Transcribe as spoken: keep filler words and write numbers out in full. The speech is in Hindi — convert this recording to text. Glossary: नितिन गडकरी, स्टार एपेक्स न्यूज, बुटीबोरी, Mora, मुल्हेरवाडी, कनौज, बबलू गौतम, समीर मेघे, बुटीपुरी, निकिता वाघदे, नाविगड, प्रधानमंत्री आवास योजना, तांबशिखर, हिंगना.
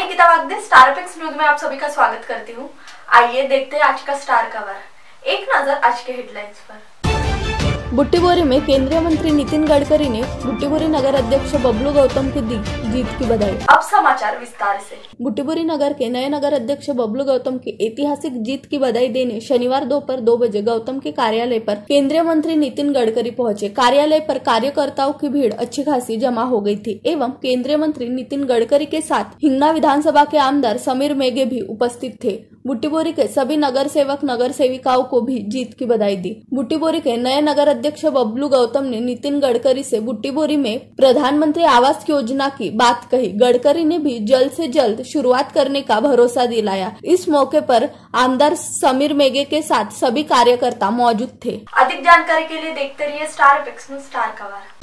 मैं निकिता वाघदे स्टार एपेक्स न्यूज में आप सभी का स्वागत करती हूँ। आइए देखते हैं आज का स्टार कवर। एक नजर आज के हेडलाइंस पर। बुटीबोरी में केंद्रीय मंत्री नितिन गडकरी ने बुटीपुरी नगर अध्यक्ष बबलू गौतम को दी जीत की बधाई। अब समाचार विस्तार से। बुटीपुरी नगर के नए नगर अध्यक्ष बबलू गौतम के ऐतिहासिक जीत की बधाई देने शनिवार दोपहर दो बजे गौतम के कार्यालय पर केंद्रीय मंत्री नितिन गडकरी पहुंचे। कार्यालय पर कार्यकर्ताओं की भीड़ अच्छी खासी जमा हो गयी थी एवं केंद्रीय मंत्री नितिन गडकरी के साथ हिंगना विधानसभा के आमदार समीर मेघे भी उपस्थित थे। बुटीबोरी के सभी नगर सेवक नगर सेविकाओं को भी जीत की बधाई दी। बुटीबोरी के नए नगर अध्यक्ष बबलू गौतम ने नितिन गडकरी से बुटीबोरी में प्रधानमंत्री आवास योजना की बात कही। गडकरी ने भी जल्द से जल्द शुरुआत करने का भरोसा दिलाया। इस मौके पर आमदार समीर मेघे के साथ सभी कार्यकर्ता मौजूद थे। अधिक जानकारी के लिए देखते रहिए स्टार एपेक्स न्यूज star cover.